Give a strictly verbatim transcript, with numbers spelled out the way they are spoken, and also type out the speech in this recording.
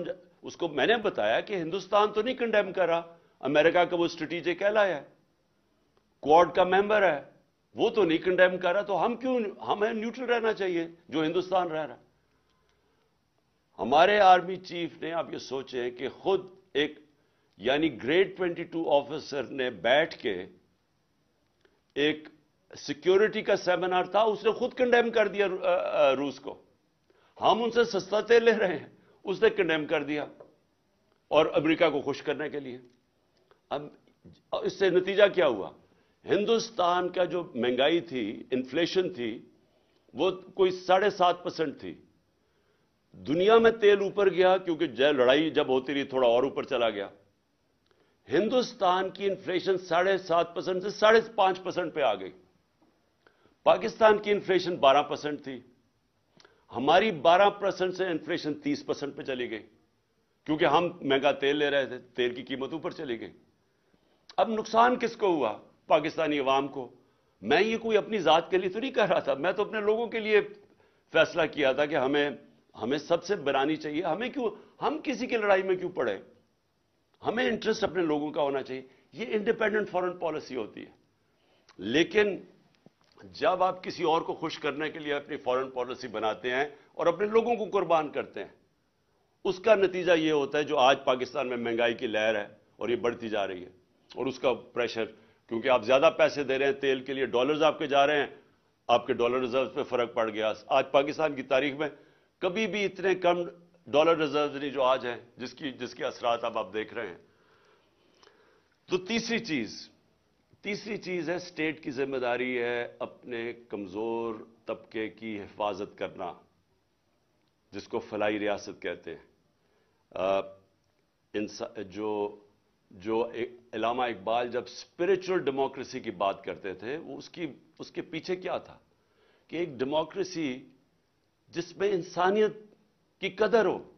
उसको मैंने बताया कि हिंदुस्तान तो नहीं कंडेम कर रहा, अमेरिका का वो स्ट्रेटेजी कहलाया है, क्वाड का मेंबर है, वो तो नहीं कंडेम कर रहा, तो हम क्यों, हमें न्यूट्रल रहना चाहिए जो हिंदुस्तान रह रहा। हमारे आर्मी चीफ ने, आप ये सोचें कि खुद एक यानी ग्रेड बाईस ऑफिसर ने बैठ के एक सिक्योरिटी का सेमिनार था, उसने खुद कंडेम कर दिया रूस को। हम उनसे सस्ता तेल ले रहे हैं, उसने कंडेम कर दिया और अमेरिका को खुश करने के लिए। अब इससे नतीजा क्या हुआ, हिंदुस्तान का जो महंगाई थी, इन्फ्लेशन थी, वो कोई साढ़े सात परसेंट थी। दुनिया में तेल ऊपर गया क्योंकि जय लड़ाई जब होती रही थोड़ा और ऊपर चला गया। हिंदुस्तान की इन्फ्लेशन साढ़े सात परसेंट से साढ़े पांच परसेंट पर आ गई। पाकिस्तान की इन्फ्लेशन बारह परसेंट थी, हमारी बारह परसेंट से इन्फ्लेशन तीस परसेंट पर चली गई क्योंकि हम महंगा तेल ले रहे थे, तेल की कीमत ऊपर चली गई। अब नुकसान किसको हुआ, पाकिस्तानी अवाम को। मैं ये कोई अपनी जात के लिए तो नहीं कह रहा था, मैं तो अपने लोगों के लिए फैसला किया था कि हमें हमें सबसे बनानी चाहिए, हमें क्यों, हम किसी की लड़ाई में क्यों पड़े, हमें इंटरेस्ट अपने लोगों का होना चाहिए। ये इंडिपेंडेंट फॉरेन पॉलिसी होती है। लेकिन जब आप किसी और को खुश करने के लिए अपनी फॉरेन पॉलिसी बनाते हैं और अपने लोगों को कुर्बान करते हैं, उसका नतीजा ये होता है जो आज पाकिस्तान में महंगाई की लहर है और ये बढ़ती जा रही है, और उसका प्रेशर, क्योंकि आप ज्यादा पैसे दे रहे हैं तेल के लिए, डॉलर्स आपके जा रहे हैं, आपके डॉलर रिजर्व पे फर्क पड़ गया। आज पाकिस्तान की तारीख में कभी भी इतने कम डॉलर रिजर्व नहीं जो आज हैं, जिसकी जिसके असरात अब आप देख रहे हैं। तो तीसरी चीज तीसरी चीज है, स्टेट की जिम्मेदारी है अपने कमजोर तबके की हिफाजत करना, जिसको फलाई रियासत कहते हैं। जो जो अल्लामा इकबाल जब स्पिरिचुअल डेमोक्रेसी की बात करते थे, वो उसकी उसके पीछे क्या था कि एक डेमोक्रेसी जिसमें इंसानियत की कदर हो,